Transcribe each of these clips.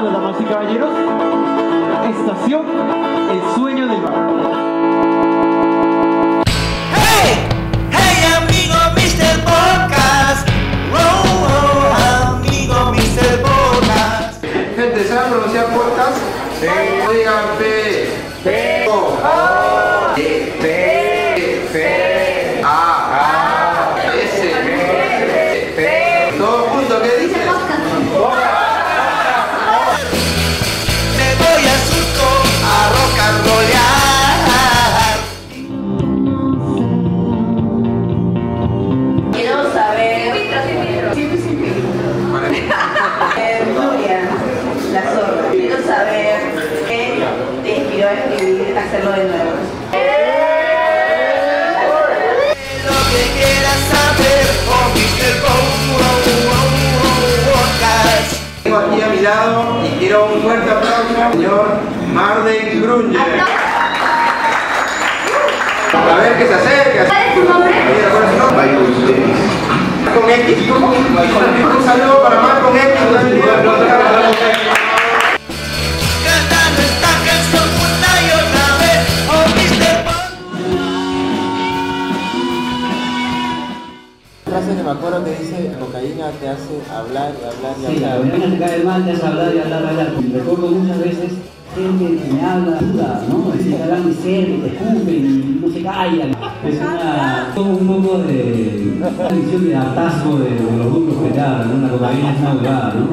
retomando, damas y caballeros, estación El Sueño del Bar. Hacerlo de nuevo. Lo que quieras saber con Mr. Podcast. Tengo aquí a mi lado y quiero un fuerte aplauso al señor Marden Crunjer. A ver que se acerca. ¿Cuál es tu nombre? Con X. Un saludo para Mar con X. Que me acuerdo que dice cocaína te hace hablar y hablar y hablar. Sí, la cocaína te cae mal, te hace hablar y hablar y hablar. Recuerdo muchas veces gente que me habla, duda, ¿no? Es decir, hablan de ser, te escupen, no se callan. Es una... Todo un poco de... Una adicción de hartazgo de los grupos que te hablan, ¿no? La cocaína es una abogada, ¿no?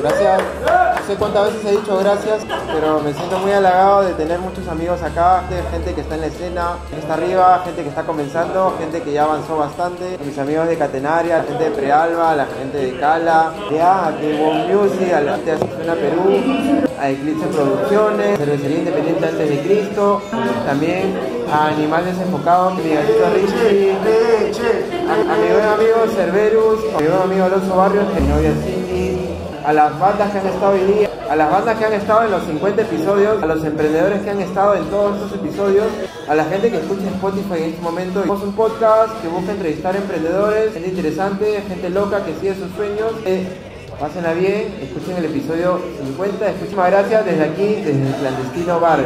Gracias. No sé cuántas veces he dicho gracias, pero me siento muy halagado de tener muchos amigos acá, gente que está en la escena, que está arriba, gente que está comenzando, gente que ya avanzó bastante, mis amigos de Catenaria, la gente de Prealba, la gente de Cala, de A, K-wow Music, a la gente de Asistona Perú, a Eclipse Producciones, Cervecería Independiente Antes de Cristo, también a Animal Desenfocado, Miguelito Richie, a mi buen amigo Cerberus, a mi buen amigo Alonso Barrio, mi novia Cindy, a las bandas que han estado hoy día, a las bandas que han estado en los 50 episodios, a los emprendedores que han estado en todos estos episodios, a la gente que escucha Spotify en este momento. Es un podcast que busca entrevistar emprendedores, gente interesante, gente loca que sigue sus sueños. Pásenla bien, escuchen el episodio 50, escuchen. Muchas gracias desde aquí, desde el Clandestino Bar.